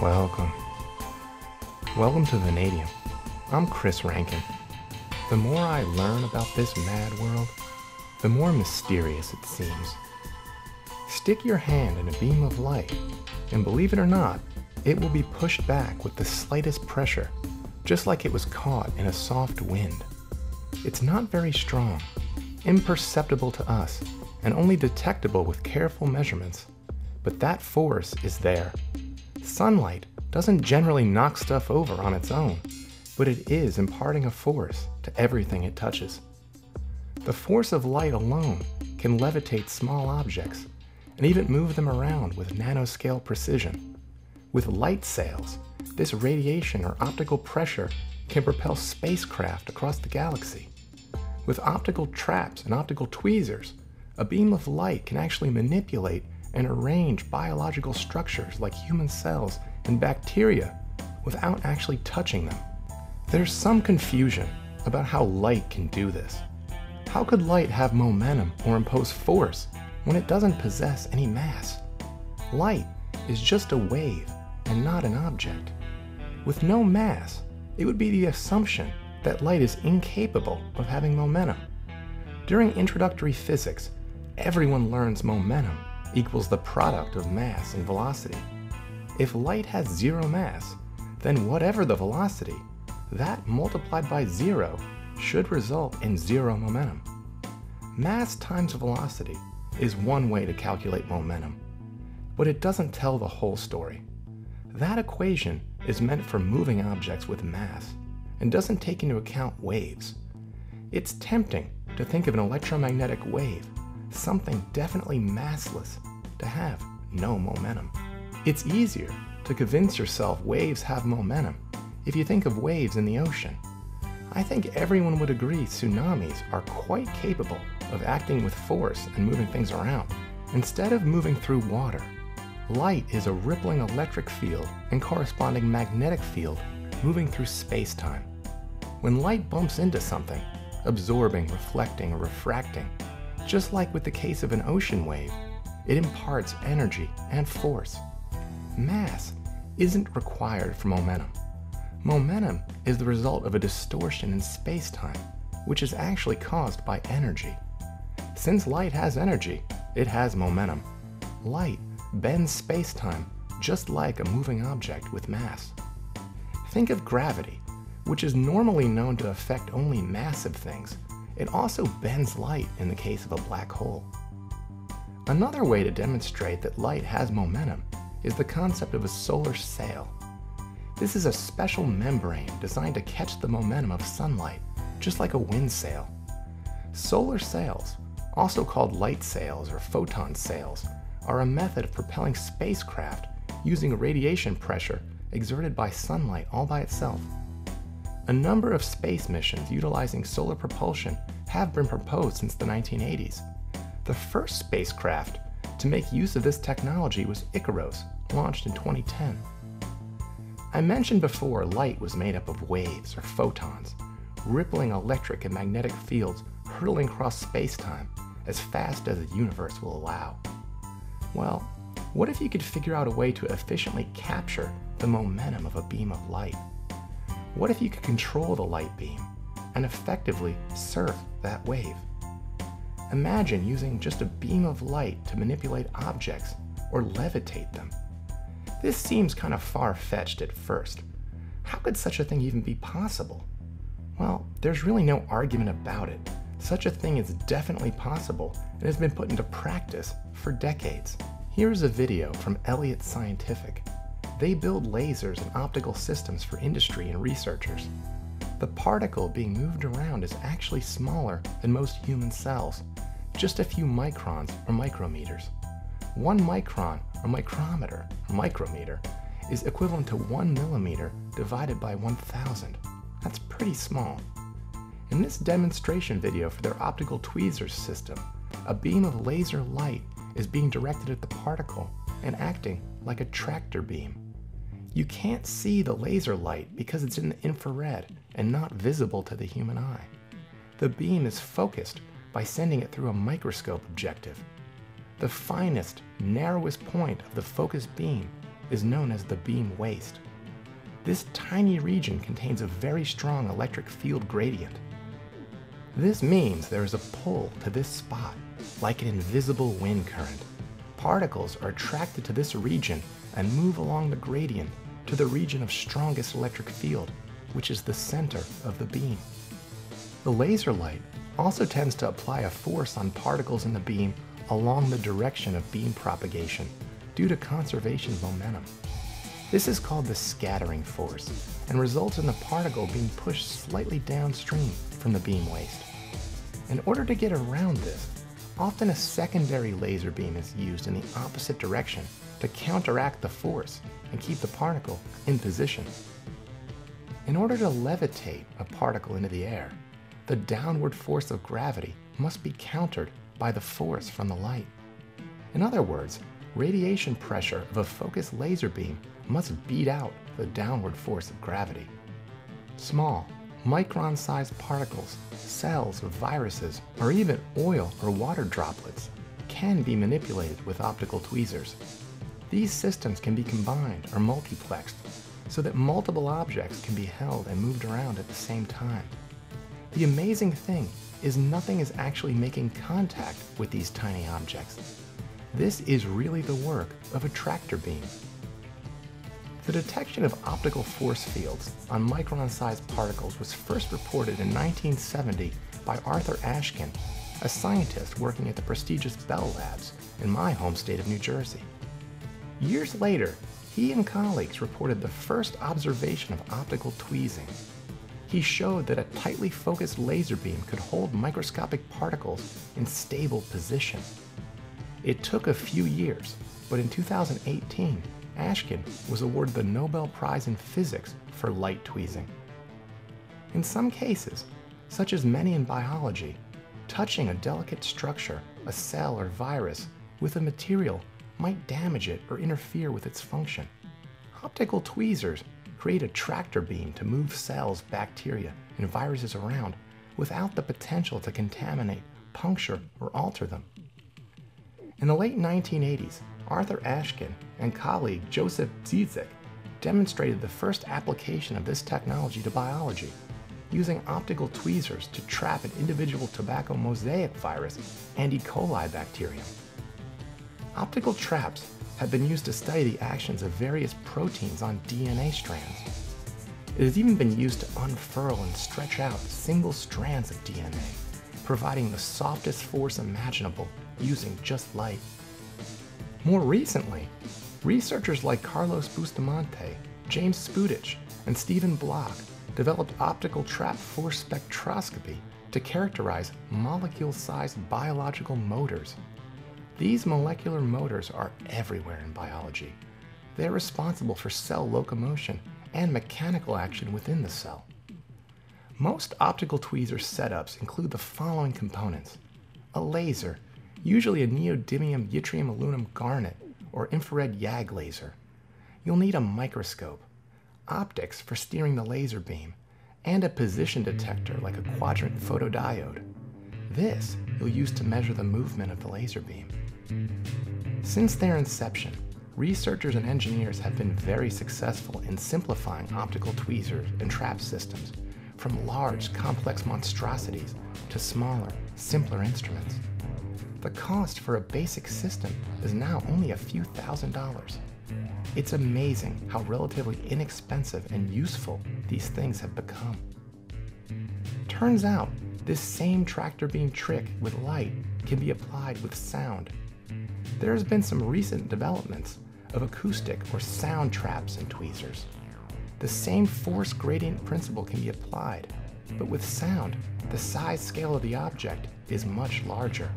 Welcome to Vanadium. I'm Chris Rankin. The more I learn about this mad world, the more mysterious it seems. Stick your hand in a beam of light, and believe it or not, it will be pushed back with the slightest pressure, just like it was caught in a soft wind. It's not very strong, imperceptible to us, and only detectable with careful measurements, but that force is there. Sunlight doesn't generally knock stuff over on its own, but it is imparting a force to everything it touches. The force of light alone can levitate small objects and even move them around with nanoscale precision. With light sails, this radiation or optical pressure can propel spacecraft across the galaxy. With optical traps and optical tweezers, a beam of light can actually manipulate and arrange biological structures like human cells and bacteria without actually touching them. There's some confusion about how light can do this. How could light have momentum or impose force when it doesn't possess any mass? Light is just a wave and not an object. With no mass, it would be the assumption that light is incapable of having momentum. During introductory physics, everyone learns momentum equals the product of mass and velocity. If light has zero mass, then whatever the velocity, that multiplied by zero should result in zero momentum. Mass times velocity is one way to calculate momentum, but it doesn't tell the whole story. That equation is meant for moving objects with mass and doesn't take into account waves. It's tempting to think of an electromagnetic wave, something definitely massless, to have no momentum. It's easier to convince yourself waves have momentum if you think of waves in the ocean. I think everyone would agree tsunamis are quite capable of acting with force and moving things around. Instead of moving through water, light is a rippling electric field and corresponding magnetic field moving through space-time. When light bumps into something, absorbing, reflecting, or refracting, just like with the case of an ocean wave, it imparts energy and force. Mass isn't required for momentum. Momentum is the result of a distortion in space-time, which is actually caused by energy. Since light has energy, it has momentum. Light bends space-time just like a moving object with mass. Think of gravity, which is normally known to affect only massive things. It also bends light in the case of a black hole. Another way to demonstrate that light has momentum is the concept of a solar sail. This is a special membrane designed to catch the momentum of sunlight, just like a wind sail. Solar sails, also called light sails or photon sails, are a method of propelling spacecraft using radiation pressure exerted by sunlight all by itself. A number of space missions utilizing solar propulsion have been proposed since the 1980s. The first spacecraft to make use of this technology was Icarus, launched in 2010. I mentioned before light was made up of waves, or photons, rippling electric and magnetic fields hurtling across space-time as fast as the universe will allow. Well, what if you could figure out a way to efficiently capture the momentum of a beam of light? What if you could control the light beam and effectively surf that wave? Imagine using just a beam of light to manipulate objects or levitate them. This seems kind of far-fetched at first. How could such a thing even be possible? Well, there's really no argument about it. Such a thing is definitely possible and has been put into practice for decades. Here's a video from Elliott Scientific. They build lasers and optical systems for industry and researchers. The particle being moved around is actually smaller than most human cells, just a few microns or micrometers. 1 micron or micrometer or micrometer is equivalent to 1 millimeter divided by 1,000. That's pretty small. In this demonstration video for their optical tweezers system, a beam of laser light is being directed at the particle and acting like a tractor beam. You can't see the laser light because it's in the infrared and not visible to the human eye. The beam is focused by sending it through a microscope objective. The finest, narrowest point of the focused beam is known as the beam waist. This tiny region contains a very strong electric field gradient. This means there is a pull to this spot, like an invisible wind current. Particles are attracted to this region and move along the gradient to the region of strongest electric field, which is the center of the beam. The laser light also tends to apply a force on particles in the beam along the direction of beam propagation due to conservation of momentum. This is called the scattering force and results in the particle being pushed slightly downstream from the beam waist. In order to get around this, often a secondary laser beam is used in the opposite direction to counteract the force and keep the particle in position. In order to levitate a particle into the air, the downward force of gravity must be countered by the force from the light. In other words, radiation pressure of a focused laser beam must beat out the downward force of gravity. Small, micron-sized particles, cells of viruses, or even oil or water droplets can be manipulated with optical tweezers. These systems can be combined or multiplexed so that multiple objects can be held and moved around at the same time. The amazing thing is nothing is actually making contact with these tiny objects. This is really the work of a tractor beam. The detection of optical force fields on micron-sized particles was first reported in 1970 by Arthur Ashkin, a scientist working at the prestigious Bell Labs in my home state of New Jersey. Years later, he and colleagues reported the first observation of optical tweezing. He showed that a tightly focused laser beam could hold microscopic particles in stable position. It took a few years, but in 2018, Ashkin was awarded the Nobel Prize in Physics for light tweezing. In some cases, such as many in biology, touching a delicate structure, a cell or virus, with a material might damage it or interfere with its function. Optical tweezers create a tractor beam to move cells, bacteria, and viruses around without the potential to contaminate, puncture, or alter them. In the late 1980s, Arthur Ashkin and colleague Joseph Dziedzic demonstrated the first application of this technology to biology, using optical tweezers to trap an individual tobacco mosaic virus and E. coli bacterium. Optical traps have been used to study the actions of various proteins on DNA strands. It has even been used to unfurl and stretch out single strands of DNA, providing the softest force imaginable using just light. More recently, researchers like Carlos Bustamante, James Spudich, and Stephen Block developed optical trap force spectroscopy to characterize molecule-sized biological motors. These molecular motors are everywhere in biology. They're responsible for cell locomotion and mechanical action within the cell. Most optical tweezer setups include the following components: a laser, usually a neodymium yttrium aluminum garnet or infrared YAG laser. You'll need a microscope, optics for steering the laser beam, and a position detector like a quadrant photodiode. This you'll use to measure the movement of the laser beam. Since their inception, researchers and engineers have been very successful in simplifying optical tweezers and trap systems, from large, complex monstrosities to smaller, simpler instruments. The cost for a basic system is now only a few $1,000s. It's amazing how relatively inexpensive and useful these things have become. Turns out, this same tractor beam trick with light can be applied with sound. There has been some recent developments of acoustic or sound traps and tweezers. The same force gradient principle can be applied, but with sound, the size scale of the object is much larger.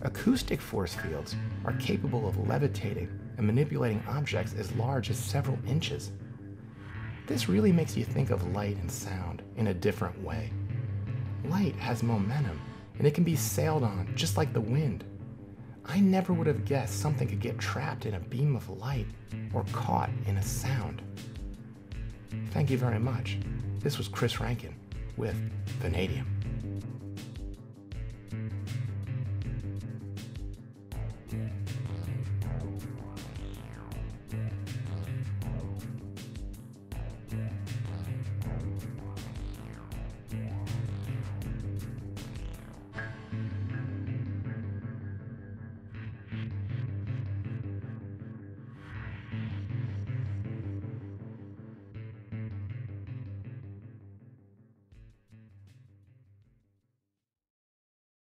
Acoustic force fields are capable of levitating and manipulating objects as large as several inches. This really makes you think of light and sound in a different way. Light has momentum, and it can be sailed on just like the wind. I never would have guessed something could get trapped in a beam of light or caught in a sound. Thank you very much. This was Chris Rankin with Vanadium.